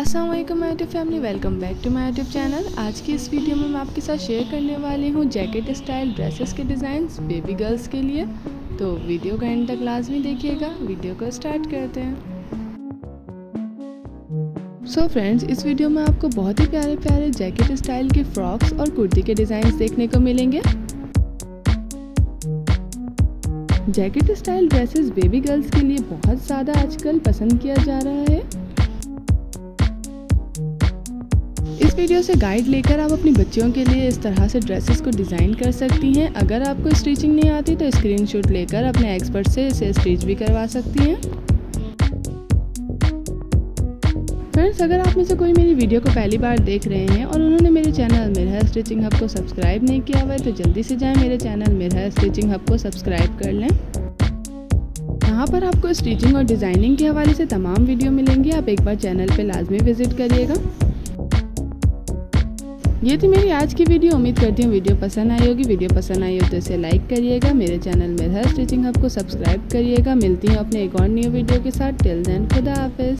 अस्सलाम वालेकुम my YouTube family, welcome back to my YouTube channel. आज की इस वीडियो में मैं आपके साथ शेयर करने वाली हूँ जैकेट स्टाइल ड्रेसेस के डिज़ाइंस बेबी गर्ल्स के लिए। तो वीडियो का एंड तक लाजमी देखिएगा। वीडियो को स्टार्ट करते हैं। सो फ्रेंड्स, इस वीडियो में आपको बहुत ही प्यारे प्यारे जैकेट स्टाइल के फ्रॉक्स और कुर्ती के डिज़ाइंस देखने को मिलेंगे। Jacket style dresses baby girls के लिए बहुत ज़्यादा आजकल पसंद किया जा रहा है। इस वीडियो से गाइड लेकर आप अपनी बच्चियों के लिए इस तरह से ड्रेसेस को डिज़ाइन कर सकती हैं। अगर आपको स्टिचिंग नहीं आती तो स्क्रीनशॉट लेकर अपने एक्सपर्ट से इसे स्टिच भी करवा सकती हैं। फ्रेंड्स, अगर आप में से कोई मेरी वीडियो को पहली बार देख रहे हैं और उन्होंने मेरे चैनल मिरहा स्टिचिंग हब को सब्सक्राइब नहीं किया हुआ है तो जल्दी से जाएँ मेरे चैनल मिरहा स्टिचिंग हब को सब्सक्राइब कर लें। यहाँ पर आपको स्टिचिंग और डिज़ाइनिंग के हवाले से तमाम वीडियो मिलेंगी। आप एक बार चैनल पर लाजमी विजिट करिएगा। ये थी मेरी आज की वीडियो। उम्मीद करती हूँ वीडियो पसंद आई होगी। वीडियो पसंद आई हो तो इसे लाइक करिएगा। मेरे चैनल मिरहा स्टिचिंग हब को सब्सक्राइब करिएगा। मिलती हूँ अपने एक और न्यू वीडियो के साथ। टिल देन खुदा हाफिज़।